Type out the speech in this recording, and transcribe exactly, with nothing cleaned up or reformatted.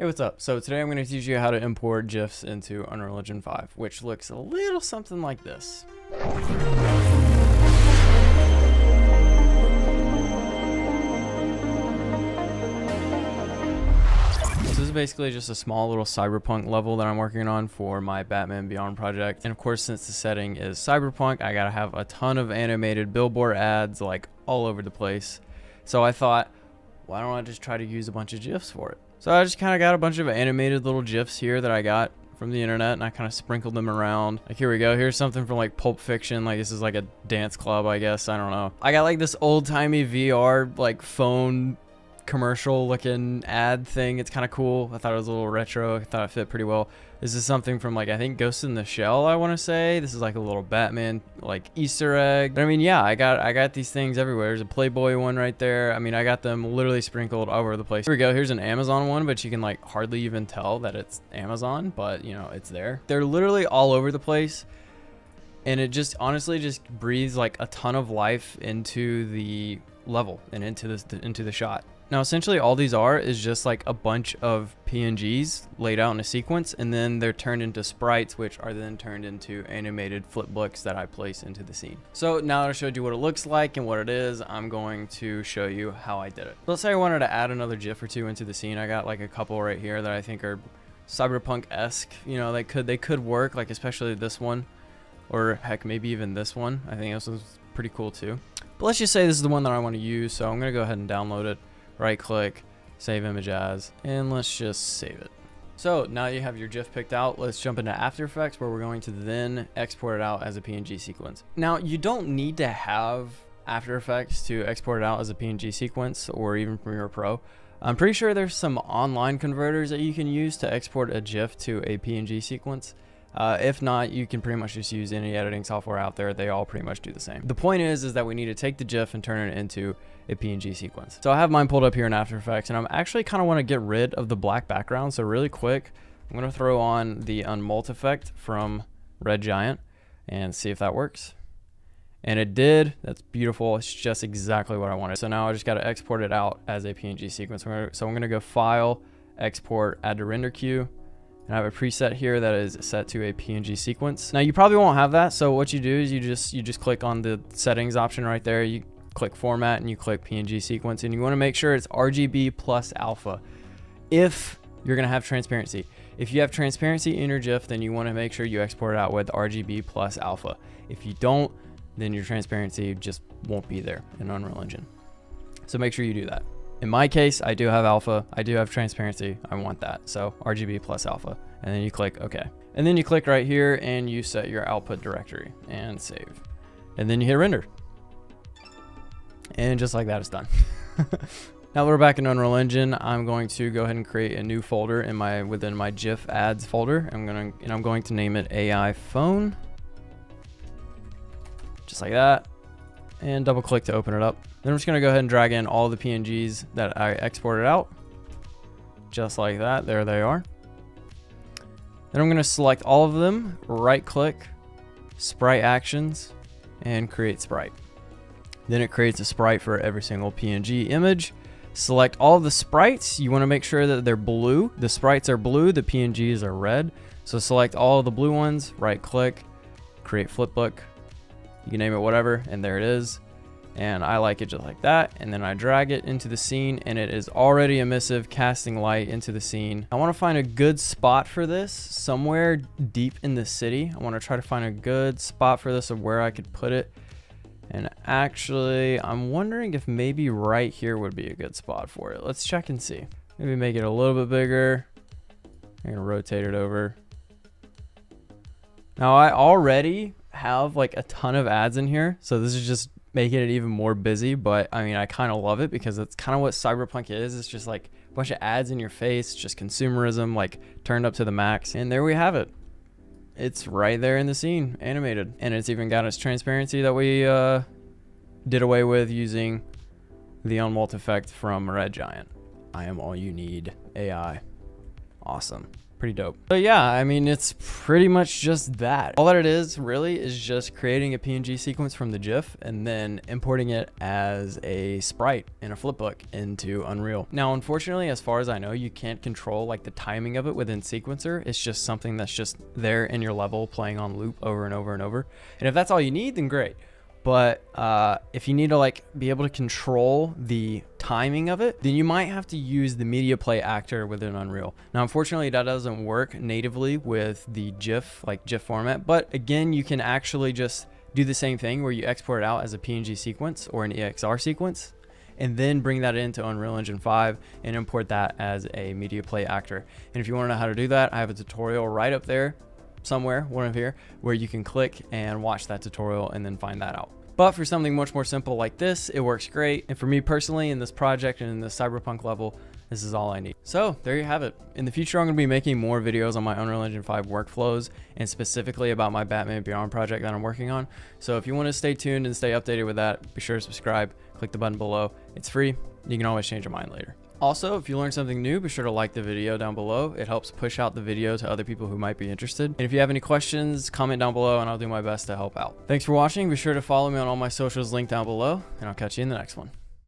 Hey, what's up? So today I'm going to teach you how to import GIFs into Unreal Engine five, which looks a little something like this. So this is basically just a small little cyberpunk level that I'm working on for my Batman Beyond project. And of course, since the setting is cyberpunk, I gotta have a ton of animated billboard ads like all over the place. So I thought, why don't I just try to use a bunch of GIFs for it? So I just kind of got a bunch of animated little GIFs here that I got from the internet, and I kind of sprinkled them around. Like, here we go. Here's something from like Pulp Fiction. Like, this is like a dance club, I guess. I don't know. I got like this old timey V R like phone commercial looking ad thing. It's kind of cool. I thought it was a little retro. I thought it fit pretty well. This is something from like, I think Ghost in the Shell, I want to say. This is like a little Batman like Easter egg. But I mean, yeah, I got I got these things everywhere. There's a Playboy one right there. I mean, I got them literally sprinkled all over the place. Here we go. Here's an Amazon one, but you can like hardly even tell that it's Amazon, but you know, it's there. They're literally all over the place. And it just honestly just breathes like a ton of life into the level and into this into the shot. Now, essentially all these are is just like a bunch of P N Gs laid out in a sequence, and then they're turned into sprites, which are then turned into animated flipbooks that I place into the scene. So now that I showed you what it looks like and what it is, I'm going to show you how I did it. Let's say I wanted to add another GIF or two into the scene. I got like a couple right here that I think are cyberpunk-esque. You know, they could they could work, like especially this one, or heck, maybe even this one. I think this is pretty cool too. But let's just say this is the one that I want to use, so I'm gonna go ahead and download it. Right click, save image as, and let's just save it. So now you have your GIF picked out, let's jump into After Effects, where we're going to then export it out as a P N G sequence. Now, you don't need to have After Effects to export it out as a P N G sequence or even Premiere Pro. I'm pretty sure there's some online converters that you can use to export a GIF to a P N G sequence. Uh, if not, you can pretty much just use any editing software out there. They all pretty much do the same. The point is, is that we need to take the GIF and turn it into a P N G sequence. So I have mine pulled up here in After Effects, and I'm actually kind of want to get rid of the black background. So really quick, I'm going to throw on the Unmult effect from Red Giant and see if that works. And it did. That's beautiful. It's just exactly what I wanted. So now I just got to export it out as a P N G sequence. So I'm going to go File, Export, Add to Render Queue. And I have a preset here that is set to a P N G sequence. Now, you probably won't have that, so what you do is you just you just click on the settings option right there. You click format and you click P N G sequence, and you want to make sure it's R G B plus alpha if you're going to have transparency. If you have transparency in your GIF, then you want to make sure you export it out with R G B plus alpha. If you don't, then your transparency just won't be there in Unreal Engine. So make sure you do that. In my case, I do have alpha, I do have transparency, I want that. So R G B plus alpha, and then you click OK. And then you click right here and you set your output directory and save. And then you hit render. And just like that, it's done. Now that we're back in Unreal Engine, I'm going to go ahead and create a new folder in my within my GIF ads folder. I'm gonna and I'm going to name it A I phone. Just like that. And double click to open it up. Then I'm just gonna go ahead and drag in all the P N Gs that I exported out. Just like that, there they are. Then I'm gonna select all of them, right click, Sprite Actions, and create sprite. Then it creates a sprite for every single P N G image. Select all the sprites. You wanna make sure that they're blue. The sprites are blue, the P N Gs are red. So select all of the blue ones, right click, create flipbook. You can name it whatever, and there it is. And I like it just like that. And then I drag it into the scene, and it is already emissive, casting light into the scene. I want to find a good spot for this, somewhere deep in the city. I want to try to find a good spot for this of where I could put it. And actually, I'm wondering if maybe right here would be a good spot for it. Let's check and see. Maybe make it a little bit bigger. I'm gonna rotate it over. Now I already have like a ton of ads in here, so this is just making it even more busy. But I mean, I kind of love it because that's kind of what cyberpunk is. It's just like a bunch of ads in your face, just consumerism like turned up to the max. And there we have it. It's right there in the scene, animated, and it's even got its transparency that we uh, did away with using the Unmult effect from Red Giant. I am all you need A I. Awesome. pretty dope. But yeah, I mean, it's pretty much just that. All that it is really is just creating a P N G sequence from the GIF and then importing it as a sprite in a flipbook into Unreal. Now, unfortunately, as far as I know, you can't control like the timing of it within Sequencer. It's just something that's just there in your level playing on loop over and over and over. And if that's all you need, then great. But uh, if you need to like be able to control the timing of it, then you might have to use the media play actor within Unreal. Now, unfortunately, that doesn't work natively with the GIF, like GIF format. But again, you can actually just do the same thing where you export it out as a P N G sequence or an E X R sequence, and then bring that into Unreal Engine five and import that as a media play actor. And if you wanna know how to do that, I have a tutorial right up there somewhere, one of here, where you can click and watch that tutorial and then find that out. But for something much more simple like this, it works great. And for me personally, in this project and in the cyberpunk level, this is all I need. So there you have it. In the future, I'm gonna be making more videos on my Unreal Engine five workflows and specifically about my Batman Beyond project that I'm working on. So if you wanna stay tuned and stay updated with that, be sure to subscribe, click the button below. It's free, you can always change your mind later. Also, if you learned something new, be sure to like the video down below. It helps push out the video to other people who might be interested. And if you have any questions, comment down below and I'll do my best to help out. Thanks for watching. Be sure to follow me on all my socials linked down below, and I'll catch you in the next one.